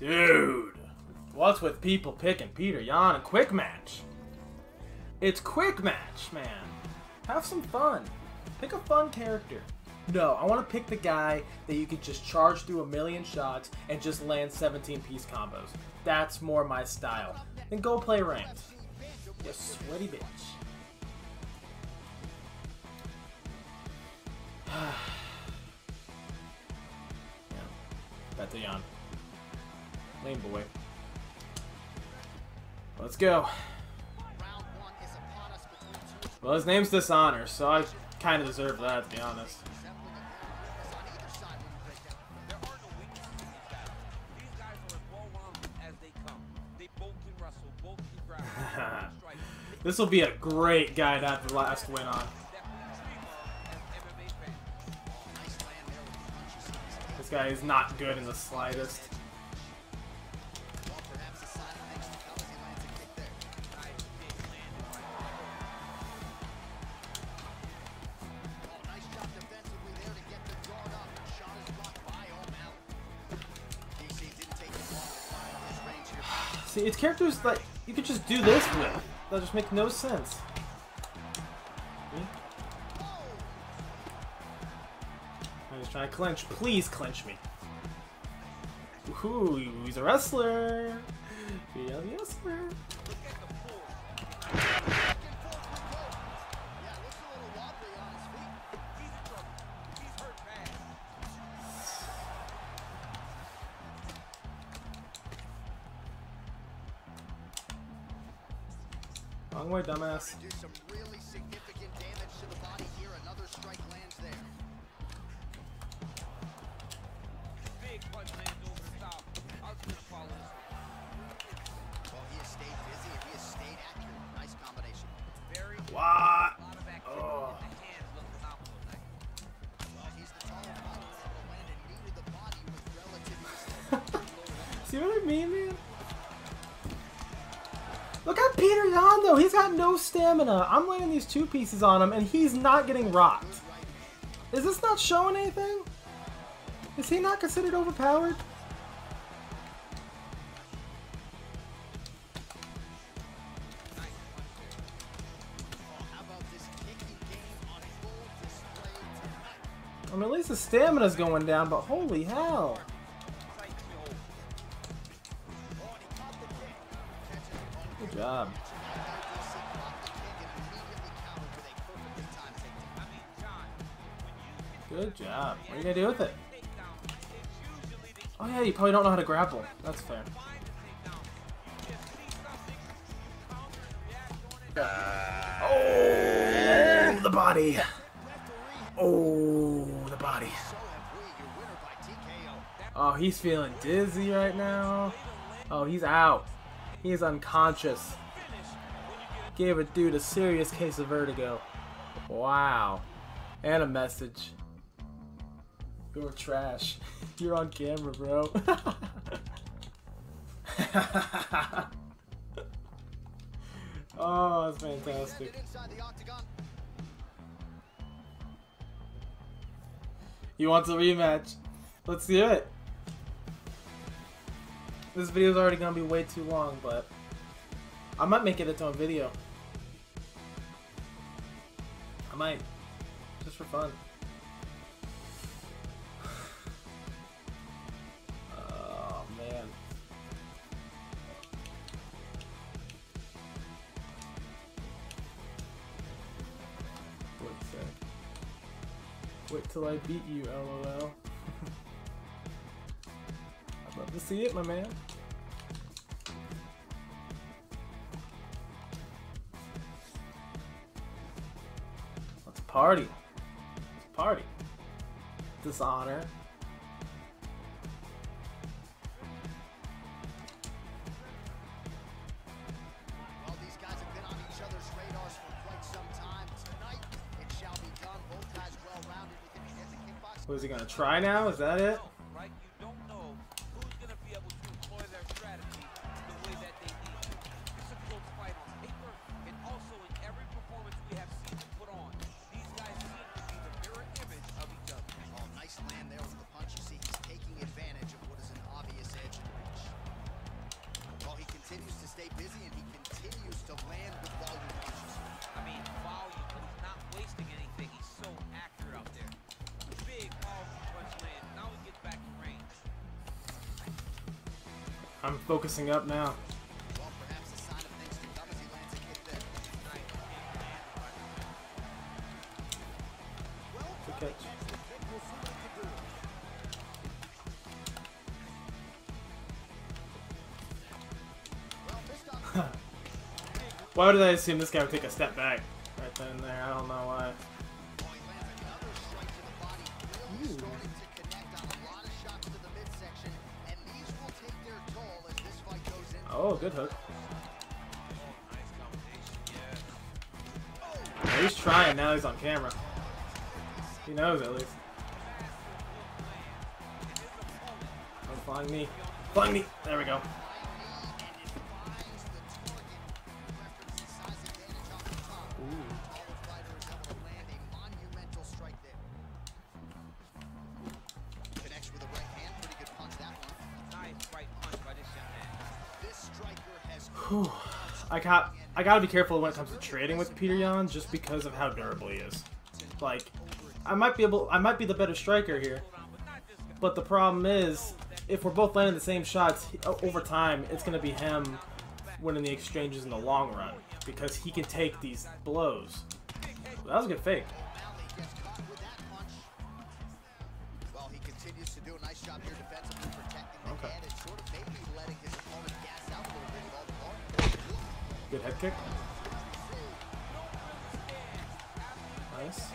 Dude, what's with people picking Petr Yan and Quick Match? It's Quick Match, man. Have some fun. Pick a fun character. No, I want to pick the guy that you could just charge through a million shots and just land 17-piece combos. That's more my style. Then go play ranked. You sweaty bitch. Petr Yan. Lame boy. Let's go. Well, his name's Dishonor, so I kind of deserve that, to be honest. This will be a great guy to have the last win on. This guy is not good in the slightest. See, it's characters that you could just do this with. That just makes no sense. I'm just trying to clinch. Please clinch me. Ooh, he's a wrestler. He's a wrestler. Wrong way, dumbass. Do some really significant damage to the body here. Another strike lands there. Big punch lands over the top. I was gonna follow this. Well, he has stayed busy and he has stayed accurate. Nice combination. Very good. Wow. Oh. See what I mean, man? Look at Petr Yan, though. He's got no stamina. I'm landing these two pieces on him, and he's not getting rocked. Is this not showing anything? Is he not considered overpowered? I mean, at least the stamina's going down, but holy hell. Good job. Good job. What are you going to do with it? Oh yeah, you probably don't know how to grapple. That's fair. Oh, the body. Oh, the body. Oh, he's feeling dizzy right now. Oh, he's out. He is unconscious. Gave a dude a serious case of vertigo. Wow. And a message. You're trash. You're on camera, bro. Oh, that's fantastic. He wants a rematch. Let's do it. This video's already gonna be way too long, but I might make it its own video. I might. Just for fun. Oh, man. What's that? Wait till I beat you, LOL. Love to see it, my man. Let's party. Let's party. Dishonor. Well, these guys have been on each other's radars for quite some time. Tonight, it shall be done. Both guys well-rounded within the head of kickboxing. What, is he gonna try now? Is that it? Land there with the punch. You see, he's taking advantage of what is an obvious edge in reach. I'm focusing up now. Good catch. Why did I assume this guy would take a step back right then and there? I don't know why. Oh, good hook. Yeah, he's trying now he's on camera. He knows at least. Oh, flying knee. Flying knee! There we go. I gotta be careful when it comes to trading with Petr Yan, just because of how durable he is. Like, I might be the better striker here, but the problem is, if we're both landing the same shots over time, it's gonna be him winning the exchanges in the long run because he can take these blows. That was a good fake. Well, he continues to do a nice job here defensively, protecting the head and sort of maybe letting his opponent gas out a little bit. Good head kick. Nice.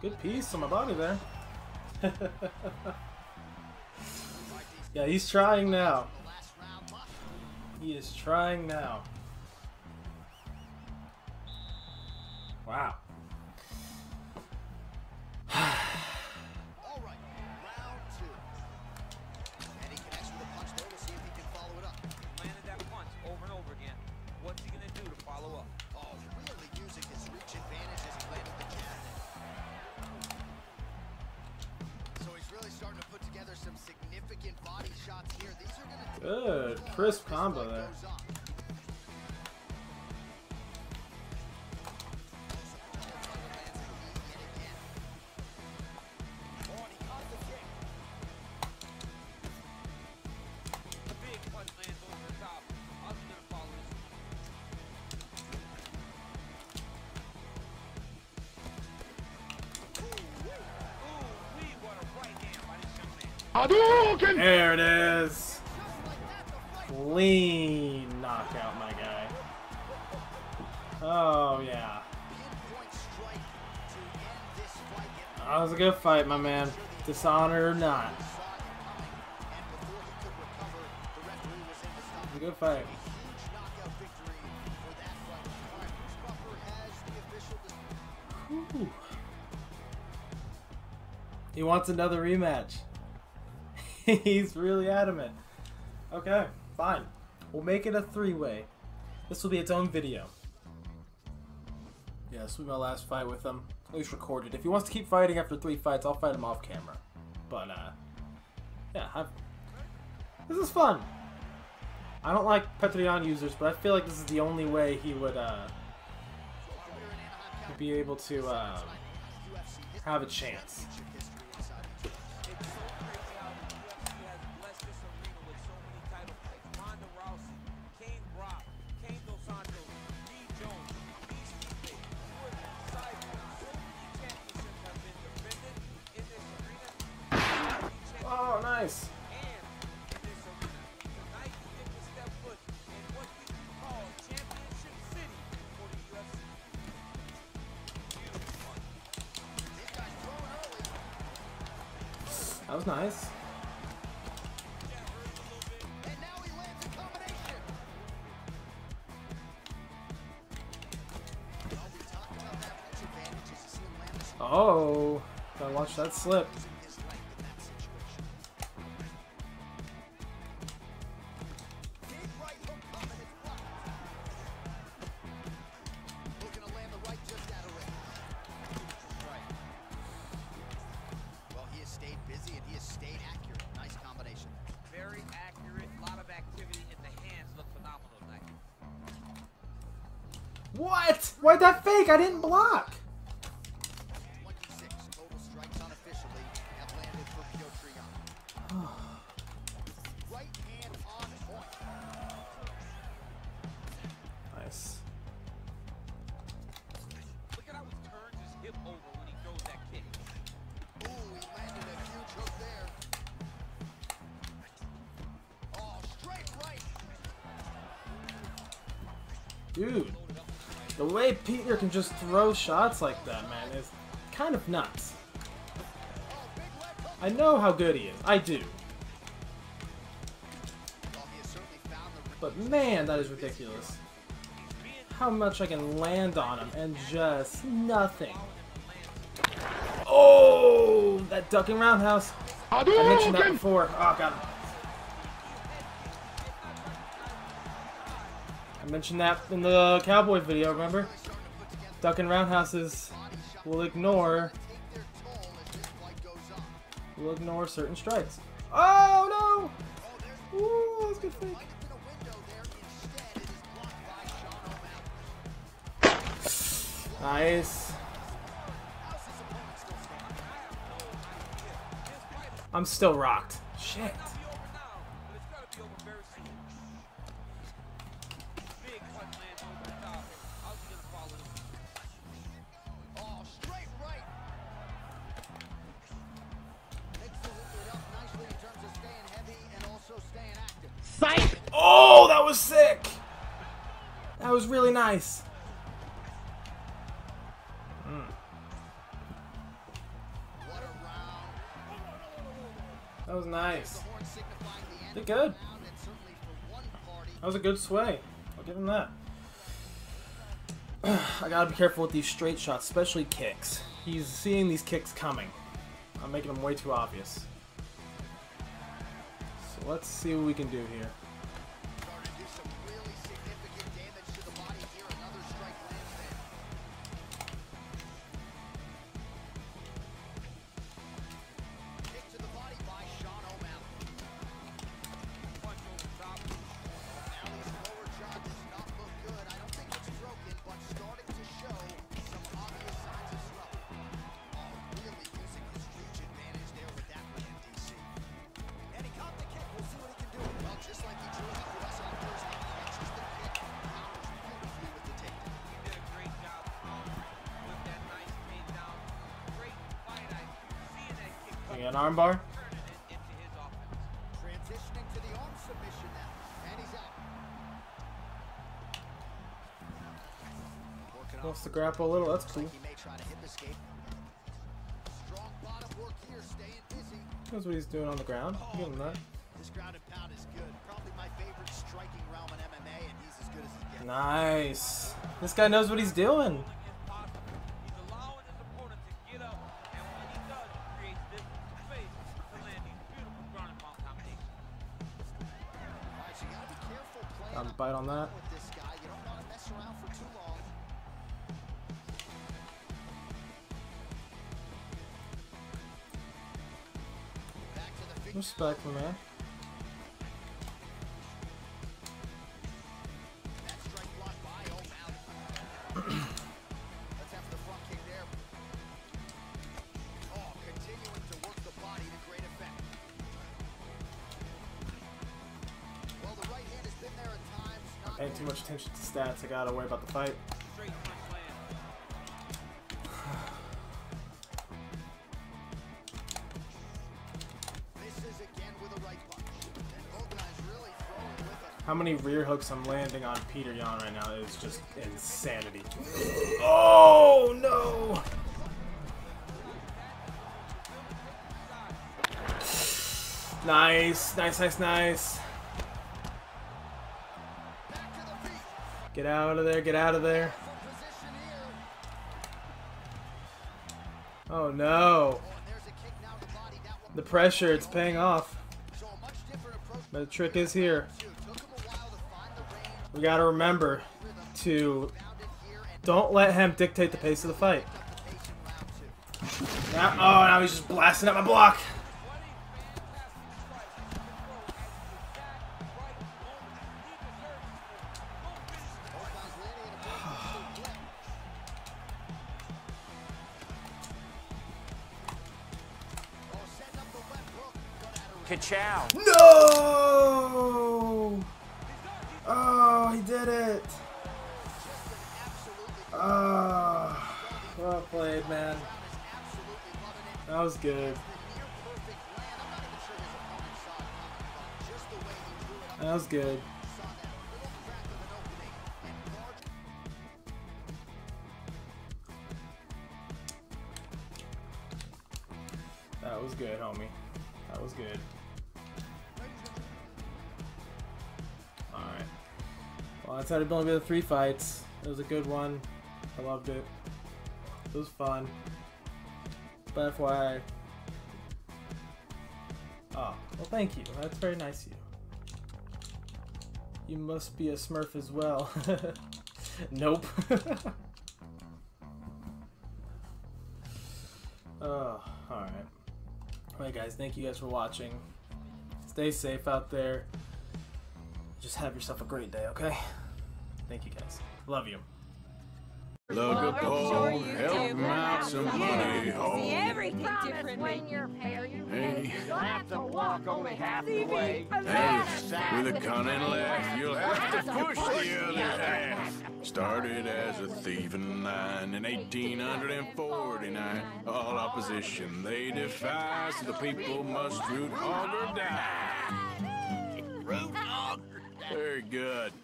Good piece on my body there. Yeah, he's trying now. He is trying now. Wow. Good, crisp combo there. There it is. Clean knockout, my guy. Oh, yeah. That was a good fight, my man. Dishonor or not. It was a good fight. Whew. He wants another rematch. He's really adamant. Okay. Fine. We'll make it a three-way. This will be its own video. Yeah, this will be my last fight with him. At least recorded. If he wants to keep fighting after 3 fights, I'll fight him off camera. But, yeah. This is fun. I don't like Petr Yan users, but I feel like this is the only way he would, be able to, have a chance. Nice. That was nice. Oh, gotta watch that slip. What? Why'd that fake? I didn't block. 26 total strikes unofficially have landed for Pio Trio. Right hand on point. Nice. Look at how he turns his hip over when he throws that kick. Ooh, he landed a huge hook there. Oh, straight right. Dude. The way Peter can just throw shots like that, man, is kind of nuts. I know how good he is. I do. But man, that is ridiculous. How much I can land on him and just nothing. Oh, that ducking roundhouse. I mentioned that before. Oh, God. I mentioned that in the Cowboy video, remember? Ducking roundhouses will ignore certain strikes. Oh no! Ooh, that's a good fake. Nice. I'm still rocked. Shit. Oh, that was sick! That was really nice. That was nice. Did good. That was a good sway. I'll give him that. I gotta be careful with these straight shots, especially kicks. He's seeing these kicks coming. I'm making them way too obvious. So let's see what we can do here. An armbar. Transitioning to the arm submission now, and he's out. Wants to grapple a little. That's cool. He may try to hip escape. Strong bottom work here, staying busy. That's what he's doing on the ground. Give him that. His ground and pound is good. Probably my favorite striking realm in MMA, and he's as good as he gets. Nice. This guy knows what he's doing. Got a bite on that. Respect, man. Paying too much attention to stats, I gotta worry about the fight. How many rear hooks I'm landing on Petr Yan right now is just insanity. Oh no! Nice, nice, nice, nice. Get out of there, get out of there. Oh no. The pressure, it's paying off. But the trick is here. We gotta remember to don't let him dictate the pace of the fight. Now, oh, now he's just blasting at my block. Ka-chow. No! Oh, he did it. Oh, well played, man. That was good. That was good. That was good, homie. That was good. Alright. Well, that's how to build the three fights. It was a good one. I loved it. It was fun. But FYI. Oh, well thank you. That's very nice of you. You must be a smurf as well. Nope. Oh, alright. Alright guys, thank you guys for watching. Stay safe out there. Just have yourself a great day, okay? Thank you guys. Love you. Look a pole, help him out some money. See everything different when you're fair. You'll have to walk only half the way. Hey, with a cunning laugh, you'll have to push the other half. Started as a thieving line in 1849. All opposition they defy, so the people must root hog or die. Root hog or die. Very good.